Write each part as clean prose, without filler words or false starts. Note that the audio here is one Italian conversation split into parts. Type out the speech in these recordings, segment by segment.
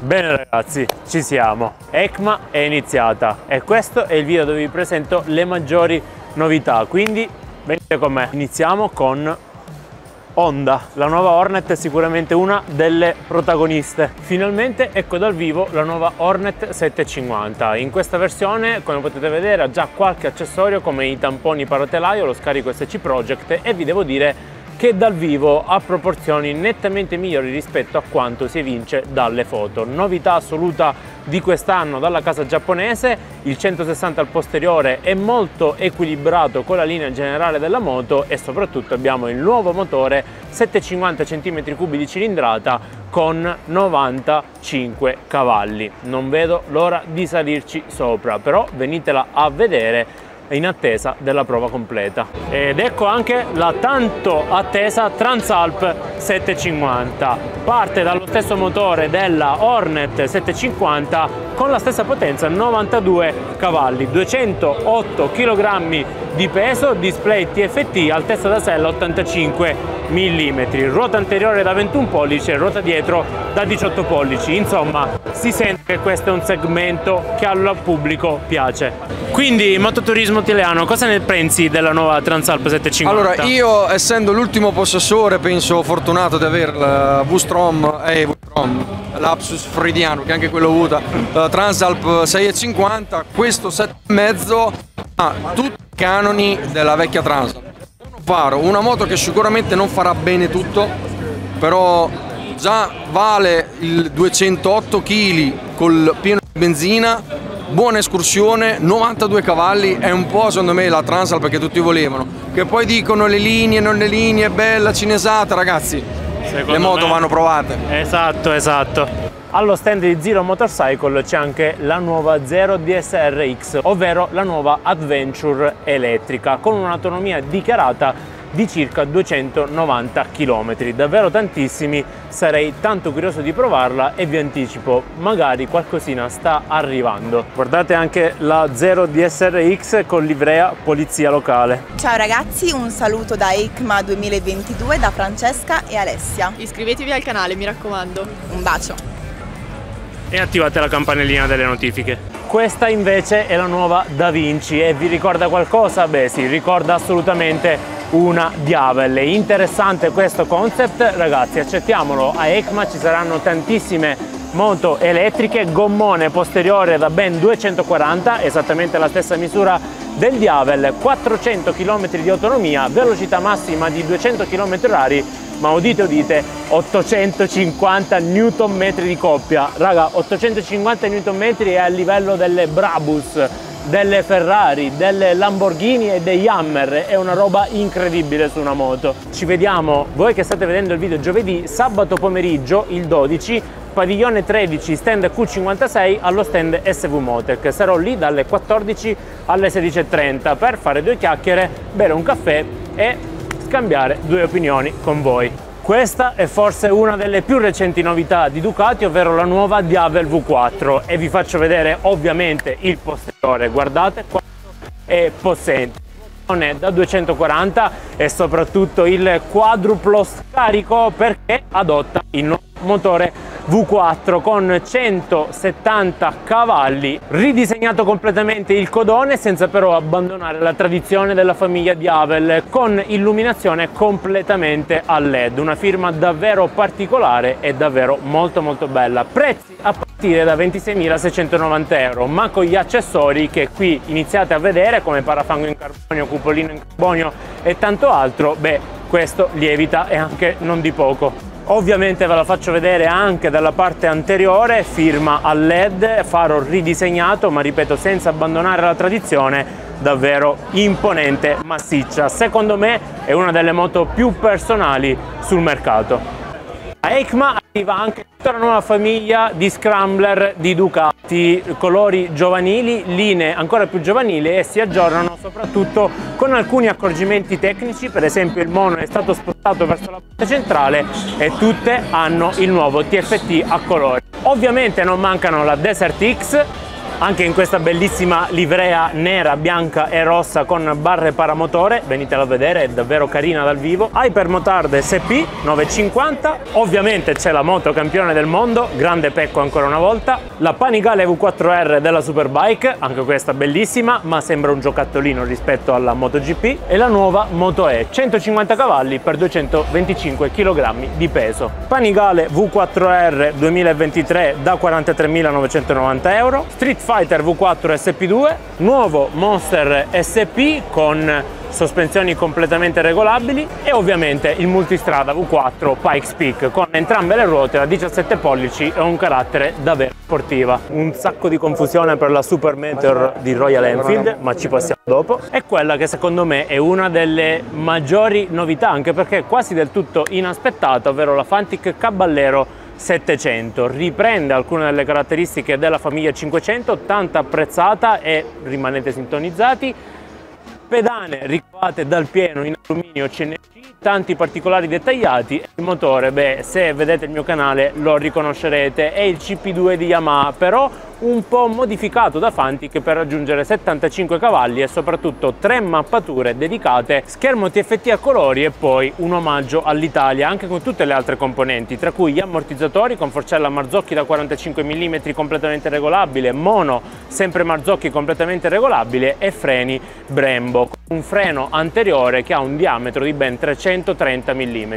Bene ragazzi, ci siamo, ECMA è iniziata e questo è il video dove vi presento le maggiori novità, quindi venite con me. Iniziamo con Honda, la nuova Hornet è sicuramente una delle protagoniste. Finalmente ecco dal vivo la nuova Hornet 750. In questa versione, come potete vedere, ha già qualche accessorio come i tamponi parotelaio, lo scarico SC Project, e vi devo dire che dal vivo ha proporzioni nettamente migliori rispetto a quanto si evince dalle foto. Novità assoluta di quest'anno dalla casa giapponese, il 160 al posteriore è molto equilibrato con la linea generale della moto e soprattutto abbiamo il nuovo motore 750 cm3 di cilindrata con 95 cavalli. Non vedo l'ora di salirci sopra, però venitela a vedere in attesa della prova completa. Ed ecco anche la tanto attesa Transalp 750. Parte dallo stesso motore della Hornet 750 con la stessa potenza, 92 cavalli, 208 kg di peso, display TFT, altezza da sella 85 mm, ruota anteriore da 21 pollici e ruota dietro da 18 pollici. Insomma, si sente che questo è un segmento che al pubblico piace. Quindi, mototurismo tileano, cosa ne pensi della nuova Transalp 750? Allora, io essendo l'ultimo possessore, penso fortunato di aver Vstrom e Vstrom, lapsus freudiano, che anche quello ho avuto, Transalp 650, questo 7,5 ha tutti i canoni della vecchia Transalp. Una moto che sicuramente non farà bene tutto, però già vale il 208 kg col pieno di benzina, buona escursione, 92 cavalli, è un po' secondo me la Transalp che tutti volevano, che poi dicono le linee, non le linee, bella cinesata, ragazzi, secondo le moto me vanno provate. Esatto, esatto. Allo stand di Zero Motorcycle c'è anche la nuova Zero DSRX, ovvero la nuova Adventure elettrica, con un'autonomia dichiarata di circa 290 km. Davvero tantissimi, sarei tanto curioso di provarla e vi anticipo, magari qualcosina sta arrivando. Guardate anche la Zero DSRX con livrea polizia locale. Ciao ragazzi, un saluto da ECMA 2022 da Francesca e Alessia. Iscrivetevi al canale, mi raccomando. Un bacio. E attivate la campanellina delle notifiche. Questa invece è la nuova Da Vinci e vi ricorda qualcosa? Beh sì, ricorda assolutamente una Diavel. È interessante questo concept, ragazzi, accettiamolo. A ECMA ci saranno tantissime moto elettriche, gommone posteriore da ben 240, esattamente la stessa misura del Diavel, 400 km di autonomia, velocità massima di 200 km/h, ma udite udite, 850 Nm di coppia. Raga, 850 Nm è a livello delle Brabus, delle Ferrari, delle Lamborghini e dei Yammer, è una roba incredibile su una moto. Ci vediamo, voi che state vedendo il video giovedì, sabato pomeriggio, il 12, Padiglione 13, stand Q56 allo stand SW-Motech. Sarò lì dalle 14 alle 16:30 per fare due chiacchiere, bere un caffè e scambiare due opinioni con voi. Questa è forse una delle più recenti novità di Ducati, ovvero la nuova Diavel V4, e vi faccio vedere ovviamente il posteriore. Guardate quanto è possente, da 240, e soprattutto il quadruplo scarico perché adotta il nuovo motore V4 con 170 cavalli, ridisegnato completamente il codone senza però abbandonare la tradizione della famiglia Diavel, con illuminazione completamente a LED, una firma davvero particolare e davvero molto molto bella. Prezzi a partire da 26.690 euro, ma con gli accessori che qui iniziate a vedere come parafango in carbonio, cupolino in carbonio e tanto altro, beh, questo lievita e anche non di poco. Ovviamente ve la faccio vedere anche dalla parte anteriore, firma a LED, faro ridisegnato, ma ripeto senza abbandonare la tradizione, davvero imponente, massiccia. Secondo me è una delle moto più personali sul mercato. A ECMA arriva anche tutta la nuova famiglia di Scrambler di Ducati, colori giovanili, linee ancora più giovanili, e si aggiornano soprattutto con alcuni accorgimenti tecnici. Per esempio il mono è stato spostato verso la parte centrale e tutte hanno il nuovo TFT a colori. Ovviamente non mancano la Desert X, anche in questa bellissima livrea nera, bianca e rossa con barre paramotore. Venitela a vedere, è davvero carina dal vivo. Hypermotard SP 950, ovviamente c'è la moto campione del mondo, grande pecco ancora una volta. La Panigale V4R della Superbike, anche questa bellissima, ma sembra un giocattolino rispetto alla MotoGP. E la nuova MotoE, 150 cavalli per 225 kg di peso. Panigale V4R 2023 da 43.990 €. Street Fighter V4 SP2, nuovo Monster SP con sospensioni completamente regolabili e ovviamente il Multistrada V4 Pikes Peak con entrambe le ruote a 17 pollici e un carattere davvero sportiva. Un sacco di confusione per la Super Meteor di Royal Enfield, ma ci passiamo dopo. È quella che secondo me è una delle maggiori novità, anche perché è quasi del tutto inaspettata, ovvero la Fantic Caballero 700. Riprende alcune delle caratteristiche della famiglia 500 tanto apprezzata e rimanete sintonizzati. Pedane ricavate dal pieno in alluminio CNC, tanti particolari dettagliati. Il motore, beh, se vedete il mio canale lo riconoscerete, è il CP2 di Yamaha, però un po' modificato da Fantic per raggiungere 75 cavalli e soprattutto 3 mappature dedicate, schermo TFT a colori e poi un omaggio all'Italia anche con tutte le altre componenti, tra cui gli ammortizzatori con forcella Marzocchi da 45 mm completamente regolabile, mono sempre Marzocchi completamente regolabile e freni Brembo con un freno anteriore che ha un diametro di ben 330 mm.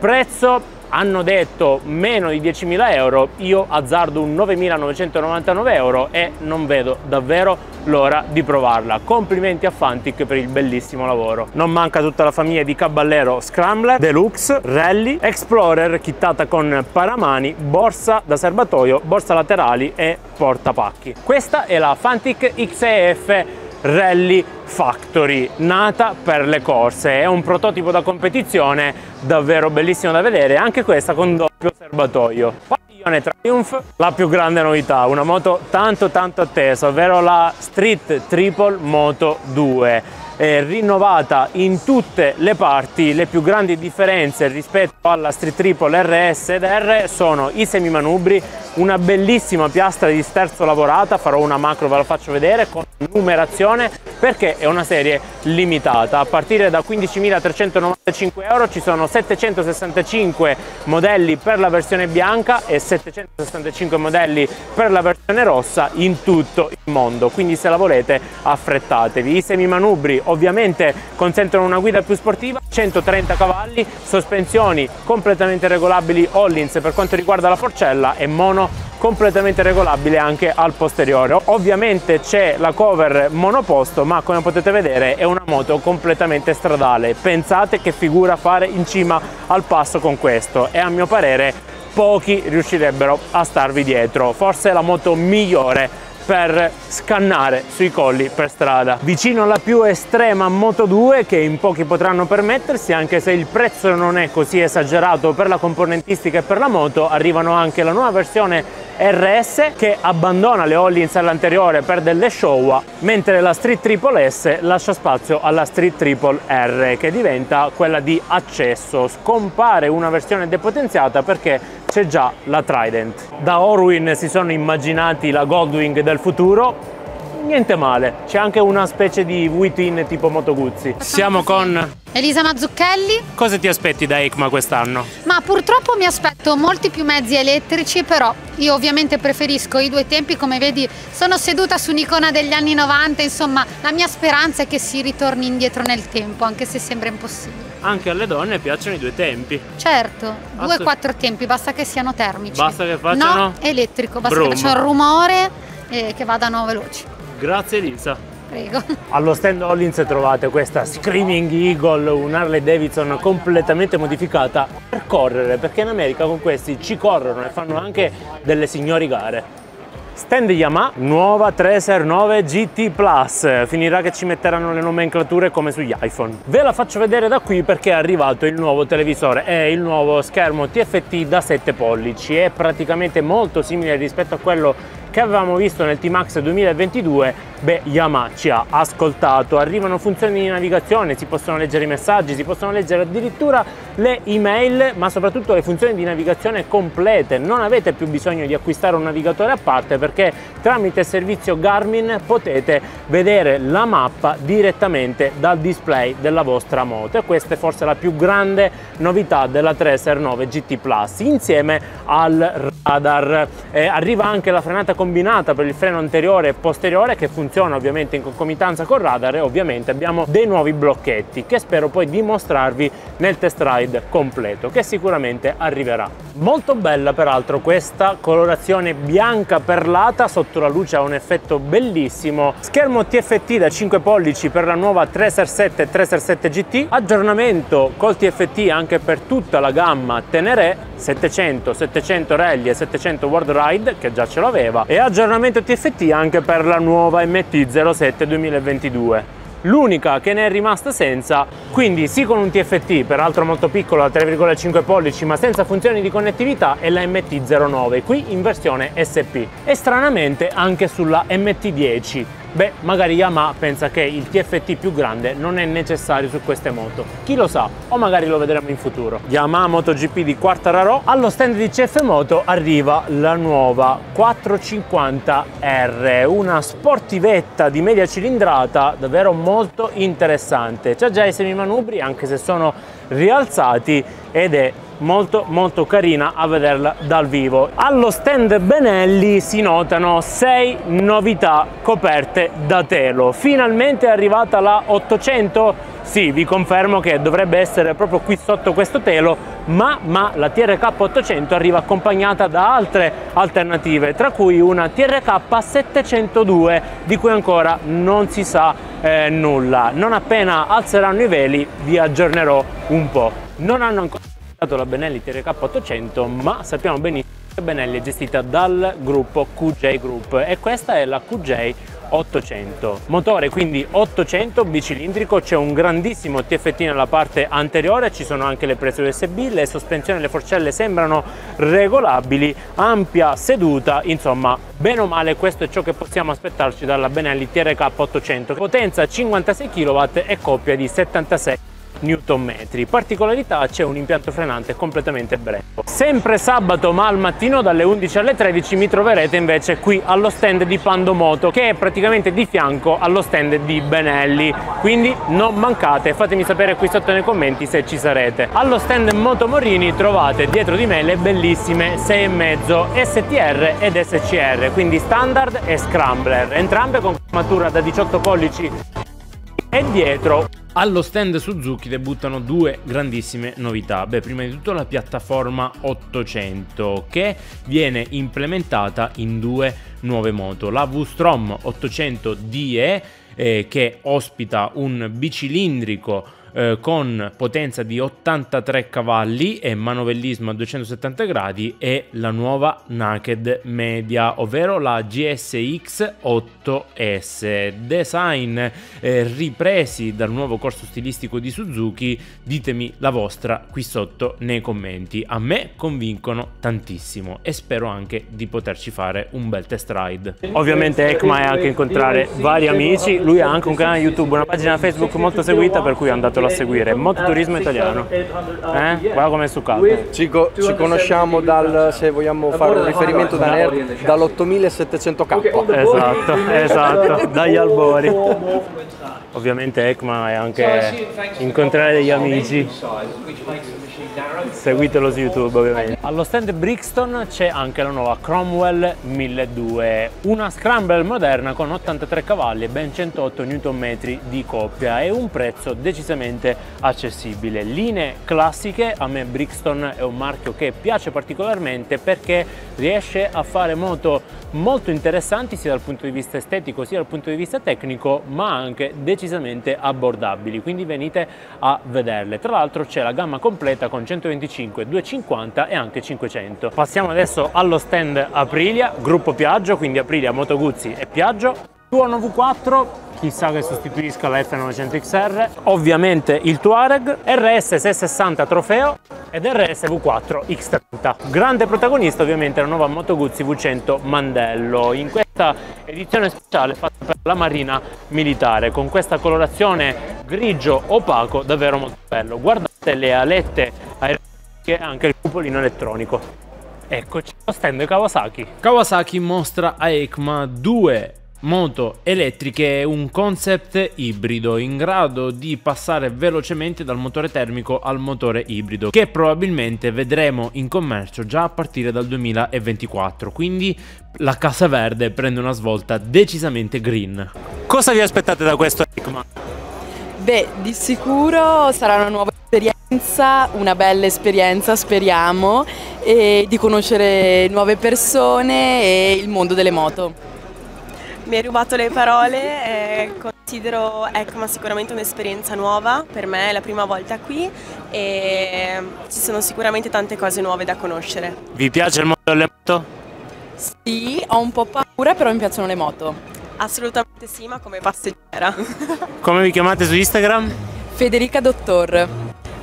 Prezzo, hanno detto, meno di 10.000 €, io azzardo un 9.999 € e non vedo davvero l'ora di provarla. Complimenti a Fantic per il bellissimo lavoro. Non manca tutta la famiglia di Caballero Scrambler, Deluxe, Rally, Explorer chittata con paramani, borsa da serbatoio, borsa laterali e portapacchi. Questa è la Fantic XEF Rally Factory, nata per le corse. È un prototipo da competizione davvero bellissimo da vedere, anche questa con doppio serbatoio. Padiglione Triumph, la più grande novità, una moto tanto attesa, ovvero la Street Triple Moto 2. È rinnovata in tutte le parti. Le più grandi differenze rispetto alla Street Triple RS ed R sono i semimanubri, una bellissima piastra di sterzo lavorata, farò una macro, ve la faccio vedere, con numerazione perché è una serie limitata. A partire da 15.395 € ci sono 765 modelli per la versione bianca e 765 modelli per la versione rossa in tutto il mondo, quindi se la volete affrettatevi. I semimanubri ovviamente consentono una guida più sportiva, 130 cavalli, sospensioni completamente regolabili Öhlins per quanto riguarda la forcella e mono completamente regolabile anche al posteriore. Ovviamente c'è la cover monoposto, ma come potete vedere è una moto completamente stradale. Pensate che figura fare in cima al passo con questo, e a mio parere pochi riuscirebbero a starvi dietro. Forse è la moto migliore per scannare sui colli per strada. Vicino alla più estrema Moto 2 che in pochi potranno permettersi, anche se il prezzo non è così esagerato per la componentistica e per la moto, arrivano anche la nuova versione RS che abbandona le Öhlins all'anteriore per delle Showa, mentre la Street Triple S lascia spazio alla Street Triple R che diventa quella di accesso. Scompare una versione depotenziata perché c'è già la Trident. Da Orwin si sono immaginati la Goldwing del futuro, niente male, c'è anche una specie di Vuitton tipo Moto Guzzi. Siamo con Elisa Mazzucchelli. Cosa ti aspetti da ECMA quest'anno? Ma purtroppo mi aspetto molti più mezzi elettrici, però io ovviamente preferisco i due tempi, come vedi sono seduta su un'icona degli anni 90, insomma la mia speranza è che si ritorni indietro nel tempo, anche se sembra impossibile. Anche alle donne piacciono i due tempi. Certo, 2-4 tempi, basta che siano termici. Basta che facciano... No, elettrico, basta che facciano rumore e che vadano veloci. Grazie Elisa. Prego. Allo stand Öhlins trovate questa Screaming Eagle, un Harley Davidson completamente modificata per correre, perché in America con questi ci corrono e fanno anche delle signori gare. Stand Yamaha, nuova Tracer 9 GT Plus, finirà che ci metteranno le nomenclature come sugli iPhone. Ve la faccio vedere da qui perché è arrivato il nuovo televisore, è il nuovo schermo TFT da 7 pollici, è praticamente molto simile rispetto a quello che avevamo visto nel T-Max 2022, beh, Yamaha ci ha ascoltato. Arrivano funzioni di navigazione, si possono leggere i messaggi, si possono leggere addirittura le email, ma soprattutto le funzioni di navigazione complete. Non avete più bisogno di acquistare un navigatore a parte, perché tramite servizio Garmin potete vedere la mappa direttamente dal display della vostra moto, e questa è forse la più grande novità della Tracer 9 GT Plus, insieme al radar. Arriva anche la frenata combinata per il freno anteriore e posteriore, che funziona ovviamente in concomitanza col radar, e ovviamente abbiamo dei nuovi blocchetti che spero poi di mostrarvi nel test ride completo, che sicuramente arriverà. Molto bella peraltro questa colorazione bianca perlata sotto la luce, ha un effetto bellissimo. Schermo TFT da 5 pollici per la nuova Tracer 7 e Tracer 7 GT, aggiornamento col TFT anche per tutta la gamma Tenere 700, 700 Rally e 700 World Ride, che già ce l'aveva, e aggiornamento TFT anche per la nuova MT-07 2022. L'unica che ne è rimasta senza, quindi sì, con un TFT peraltro molto piccolo da 3,5 pollici ma senza funzioni di connettività, è la MT-09, qui in versione SP, e stranamente anche sulla MT-10. Beh, magari Yamaha pensa che il TFT più grande non è necessario su queste moto, chi lo sa, o magari lo vedremo in futuro. Yamaha MotoGP di Quartararo, allo stand di CF Moto arriva la nuova 450R, una sportivetta di media cilindrata davvero molto interessante. C'ha già i semimanubri, anche se sono rialzati, ed è molto carina a vederla dal vivo. Allo stand Benelli si notano 6 novità coperte da telo. Finalmente è arrivata la 800. Sì, vi confermo che dovrebbe essere proprio qui sotto questo telo, ma la TRK 800 arriva accompagnata da altre alternative, tra cui una TRK 702 di cui ancora non si sa nulla. Non appena alzeranno i veli vi aggiornerò un po'. Non hanno ancora la Benelli TRK 800, ma sappiamo benissimo che Benelli è gestita dal gruppo QJ Group, e questa è la QJ 800. Motore quindi 800 bicilindrico, c'è un grandissimo TFT nella parte anteriore, ci sono anche le prese USB, le sospensioni e le forcelle sembrano regolabili, ampia seduta, insomma bene o male questo è ciò che possiamo aspettarci dalla Benelli TRK 800. Potenza 56 kW e coppia di 76 Nm. Particolarità, c'è un impianto frenante completamente Brembo. Sempre sabato, ma al mattino dalle 11 alle 13 mi troverete invece qui allo stand di Pandomoto, che è praticamente di fianco allo stand di Benelli, quindi non mancate, fatemi sapere qui sotto nei commenti se ci sarete. Allo stand Moto Morini trovate dietro di me le bellissime 6,5 STR ed SCR, quindi Standard e Scrambler, entrambe con matura da 18 pollici e dietro. Allo stand Suzuki debuttano 2 grandissime novità. Beh, prima di tutto la piattaforma 800, che viene implementata in 2 nuove moto. La V-Strom 800 DE che ospita un bicilindrico con potenza di 83 cavalli e manovellismo a 270 gradi, e la nuova Naked Media, ovvero la GSX 8S. Design ripresi dal nuovo corso stilistico di Suzuki, ditemi la vostra qui sotto nei commenti. A me convincono tantissimo e spero anche di poterci fare un bel test ride. Ovviamente ECMA è anche incontrare vari amici, lui ha anche un canale YouTube, una pagina Facebook molto seguita, per cui andate a seguire Mototurismo Italiano. Guarda com'è su capo. Ci conosciamo dal, se vogliamo fare un riferimento da nerd, dall'8700K. Esatto, dagli albori. Ovviamente ECMA è anche incontrare degli amici. Seguitelo su YouTube ovviamente. Allo stand Brixton c'è anche la nuova Cromwell 1200, una Scrambler moderna con 83 cavalli e ben 108 Nm di coppia, e un prezzo decisamente accessibile. Linee classiche, a me Brixton è un marchio che piace particolarmente perché riesce a fare moto molto interessanti sia dal punto di vista estetico sia dal punto di vista tecnico, ma anche decisamente abbordabili, quindi venite a vederle. Tra l'altro c'è la gamma completa con 125, 250 e anche 500. Passiamo adesso allo stand Aprilia, gruppo Piaggio, quindi Aprilia, Moto Guzzi e Piaggio. Tuono V4, chissà che sostituisca la F900XR, ovviamente il Touareg, RS 660 trofeo ed RS V4 X30. Grande protagonista ovviamente la nuova Moto Guzzi V100 Mandello, in questa edizione speciale fatta per la Marina Militare, con questa colorazione grigio opaco davvero molto bello. Guardate le alette aerodinamiche e anche il cupolino elettronico. Eccoci lo stand Kawasaki. Kawasaki mostra a ECMA due moto elettriche, un concept ibrido in grado di passare velocemente dal motore termico al motore ibrido, che probabilmente vedremo in commercio già a partire dal 2024, quindi la casa verde prende una svolta decisamente green. Cosa vi aspettate da questo ECMA? Beh, di sicuro sarà una nuova esperienza, una bella esperienza speriamo, e di conoscere nuove persone e il mondo delle moto. Mi hai rubato le parole, considero ECMA sicuramente un'esperienza nuova, per me è la prima volta qui e ci sono sicuramente tante cose nuove da conoscere. Vi piace il mondo delle moto? Sì, ho un po' paura però mi piacciono le moto. Assolutamente sì, ma come passeggera. Come vi chiamate su Instagram? Federica Dottor.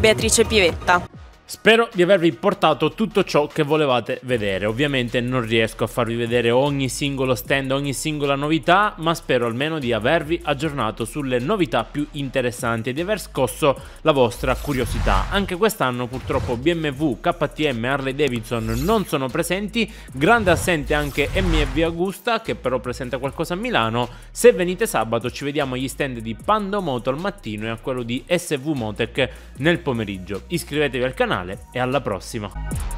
Beatrice Pivetta. Spero di avervi portato tutto ciò che volevate vedere. Ovviamente non riesco a farvi vedere ogni singolo stand, ogni singola novità, ma spero almeno di avervi aggiornato sulle novità più interessanti e di aver scosso la vostra curiosità. Anche quest'anno purtroppo BMW, KTM, Harley Davidson non sono presenti, grande assente anche MV Agusta che però presenta qualcosa a Milano. Se venite sabato ci vediamo agli stand di Pandomoto al mattino e a quello di SW-Motech nel pomeriggio. Iscrivetevi al canale e alla prossima!